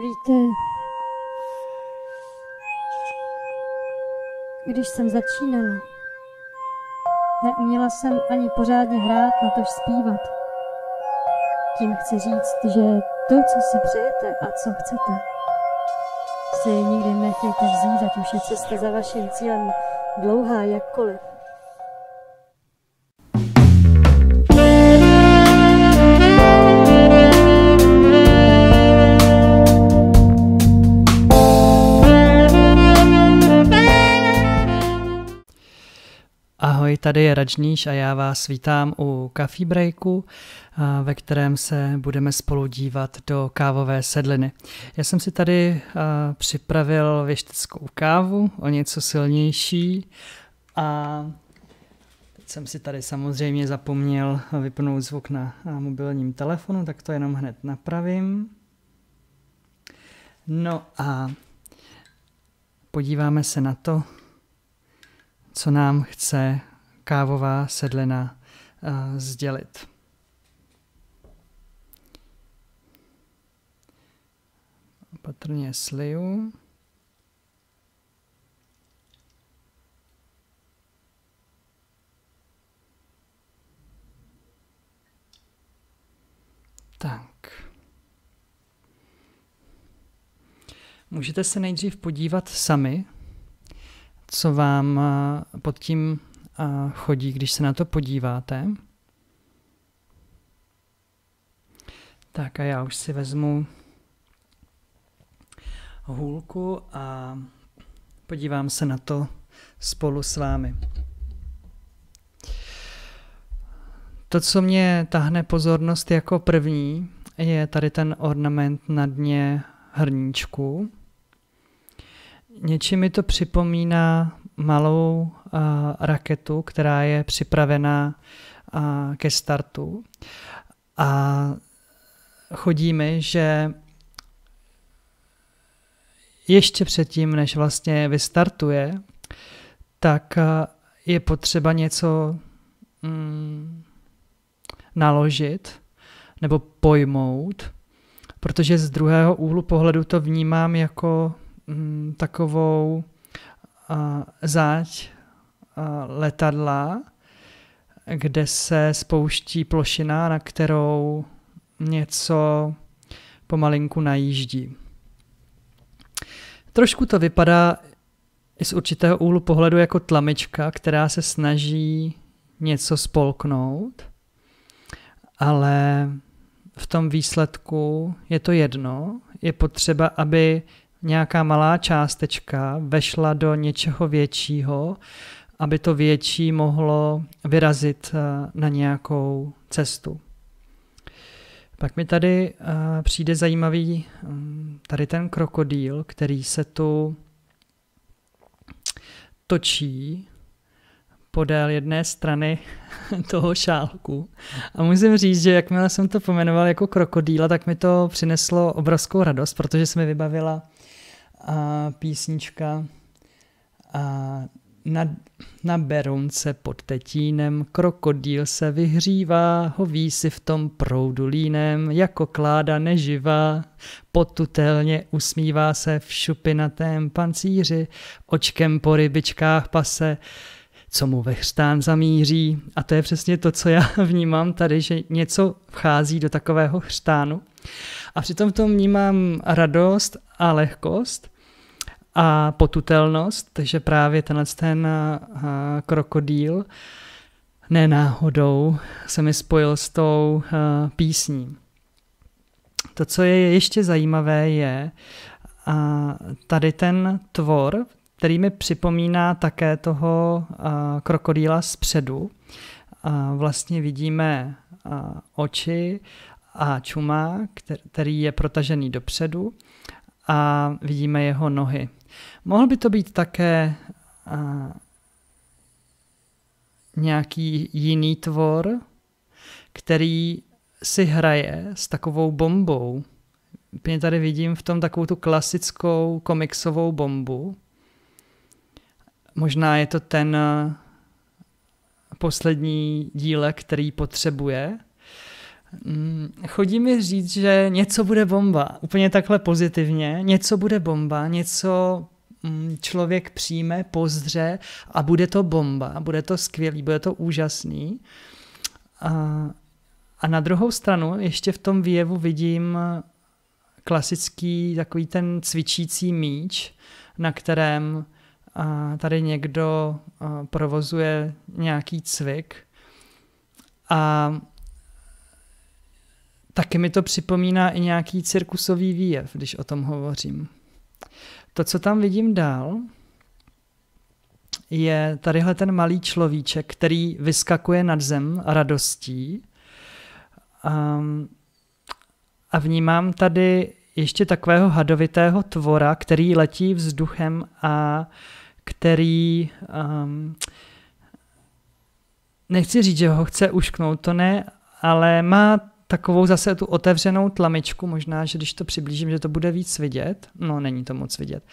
Víte, když jsem začínala, neuměla jsem ani pořádně hrát, natož zpívat. Tím chci říct, že to, co si přejete a co chcete, si nikdy nechtějte vzít, ať už je cesta za vaším cílem dlouhá jakkoliv. Ahoj, tady je Radžníš a já vás vítám u Coffee breaku, ve kterém se budeme spolu dívat do kávové sedliny. Já jsem si tady připravil věšteckou kávu, o něco silnější, a teď jsem si tady samozřejmě zapomněl vypnout zvuk na mobilním telefonu, tak to jenom hned napravím. No a podíváme se na to, co nám chce kávová sedlina sdělit. Opatrně sliju. Tak. Můžete se nejdřív podívat sami, co vám pod tím chodí, když se na to podíváte. Tak a já už si vezmu hůlku a podívám se na to spolu s vámi. To, co mě tahne pozornost jako první, je tady ten ornament na dně hrníčku. Něčím mi to připomíná malou raketu, která je připravená ke startu. A chodí mi, že ještě předtím, než vlastně vystartuje, tak je potřeba něco naložit nebo pojmout, protože z druhého úhlu pohledu to vnímám jako takovou záď letadla, kde se spouští plošina, na kterou něco pomalinku najíždí. Trošku to vypadá i z určitého úhlu pohledu jako tlamička, která se snaží něco spolknout, ale v tom výsledku je to jedno. Je potřeba, aby nějaká malá částečka vešla do něčeho většího, aby to větší mohlo vyrazit na nějakou cestu. Pak mi tady přijde zajímavý tady ten krokodýl, který se tu točí podél jedné strany toho šálku. A musím říct, že jakmile jsem to pomenoval jako krokodýla, tak mi to přineslo obrovskou radost, protože se mi vybavila písnička na Berunce pod Tetínem krokodýl se vyhřívá, hoví si v tom proudu líném, jako kláda neživá, potutelně usmívá se v šupinatém pancíři, očkem po rybičkách pase, co mu ve chřtán zamíří. A to je přesně to, co já vnímám tady, že něco vchází do takového chřtánu. A přitom v tom vnímám radost a lehkost a potutelnost, takže právě ten krokodýl nenáhodou se mi spojil s tou písní. To, co je ještě zajímavé, je tady ten tvor, který mi připomíná také toho krokodýla zpředu. Vlastně vidíme oči a čuma, který je protažený dopředu, a vidíme jeho nohy. Mohl by to být také nějaký jiný tvor, který si hraje s takovou bombou. Úplně tady vidím v tom takovou tu klasickou komiksovou bombu. Možná je to ten poslední dílek, který potřebuje, Chodí mi říct, že něco bude bomba, úplně takhle pozitivně, něco bude bomba, něco člověk přijme, pozře a bude to bomba, bude to skvělý, bude to úžasný. A na druhou stranu ještě v tom výjevu vidím klasický takový ten cvičící míč, na kterém tady někdo provozuje nějaký cvik. A taky mi to připomíná i nějaký cirkusový výjev, když o tom hovořím. To, co tam vidím dál, je tadyhle ten malý človíček, který vyskakuje nad zem radostí. A vnímám tady ještě takového hadovitého tvora, který letí vzduchem a který, nechci říct, že ho chce ušknout, to ne, ale má takovou zase tu otevřenou tlamičku, možná, že když to přiblížím, že to bude víc vidět. No, není to moc vidět.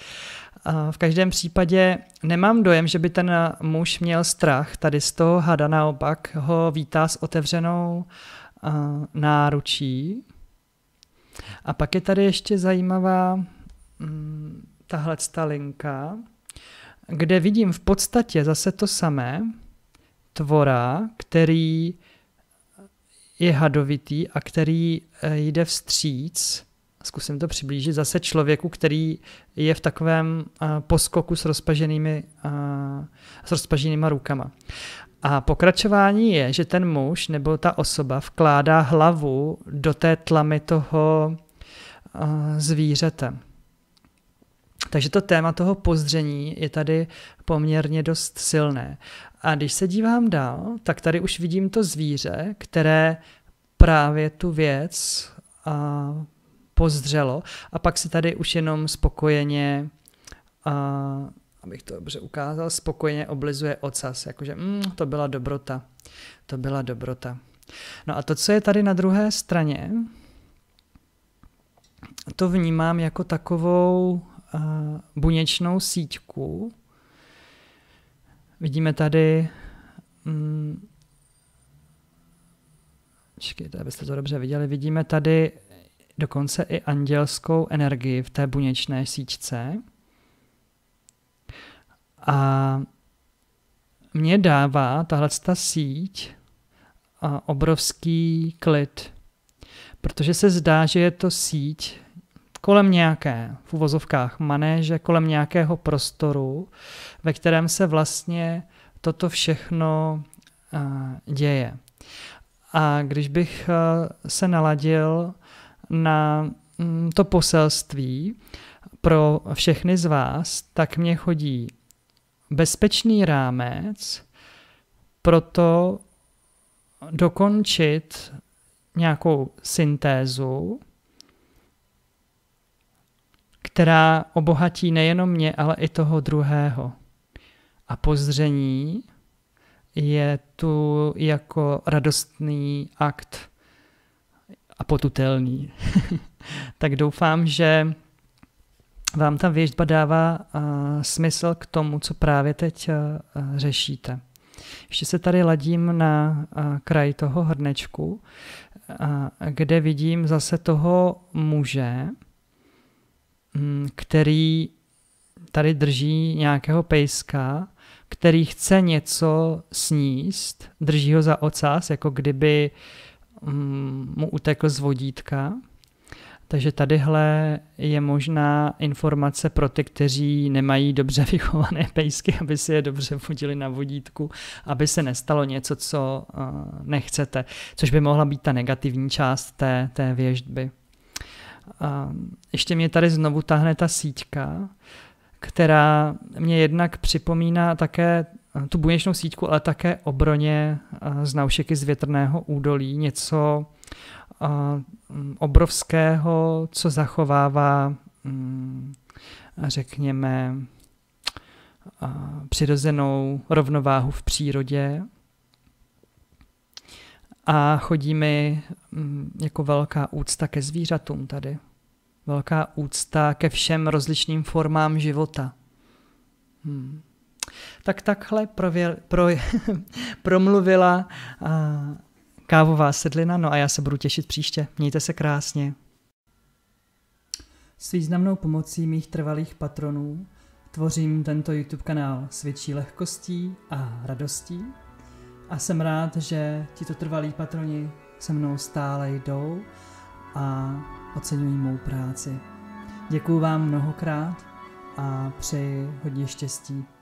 V každém případě nemám dojem, že by ten muž měl strach. Tady z toho hada naopak ho vítá s otevřenou náručí. A pak je tady ještě zajímavá tahle linka, kde vidím v podstatě zase to samé tvora, který je hadovitý a který jde vstříc, zkusím to přiblížit, zase člověku, který je v takovém poskoku s rozpaženýma rukama. A pokračování je, že ten muž nebo ta osoba vkládá hlavu do té tlamy toho zvířete. Takže to téma toho pozdření je tady poměrně dost silné. A když se dívám dál, tak tady už vidím to zvíře, které právě tu věc pozdřelo. A pak si tady už jenom spokojeně, abych to dobře ukázal, spokojeně oblizuje ocas. Jakože to byla dobrota, to byla dobrota. No a to, co je tady na druhé straně, to vnímám jako takovou buněčnou síťku. Vidíme tady, čekajte, abyste to dobře viděli, vidíme tady dokonce i andělskou energii v té buněčné síťce. A mě dává tahleta síť obrovský klid, protože se zdá, že je to síť kolem nějaké, v uvozovkách, manéže, kolem nějakého prostoru, ve kterém se vlastně toto všechno děje. A když bych se naladil na to poselství pro všechny z vás, tak mně chodí bezpečný rámec pro to dokončit nějakou syntézu, která obohatí nejenom mě, ale i toho druhého. A pozření je tu jako radostný akt a potutelný. Tak doufám, že vám ta věštba dává smysl k tomu, co právě teď řešíte. Ještě se tady ladím na kraj toho hrnečku, kde vidím zase toho muže, který tady drží nějakého pejska, který chce něco sníst, drží ho za ocas, jako kdyby mu utekl z vodítka. Takže tadyhle je možná informace pro ty, kteří nemají dobře vychované pejsky, aby si je dobře vodili na vodítku, aby se nestalo něco, co nechcete, což by mohla být ta negativní část té věštby. A ještě mě tady znovu táhne ta síťka, která mě jednak připomíná také tu buněčnou síťku, ale také obroně z Naušiky z Větrného údolí, něco obrovského, co zachovává, řekněme, přirozenou rovnováhu v přírodě. A chodí mi jako velká úcta ke zvířatům tady. Velká úcta ke všem rozličným formám života. Tak takhle promluvila Kávová sedlina, no a já se budu těšit příště. Mějte se krásně. S významnou pomocí mých trvalých patronů tvořím tento YouTube kanál s větší lehkostí a radostí a jsem rád, že tito trvalí patroni se mnou stále jdou a oceňují mou práci. Děkuju vám mnohokrát a přeji hodně štěstí.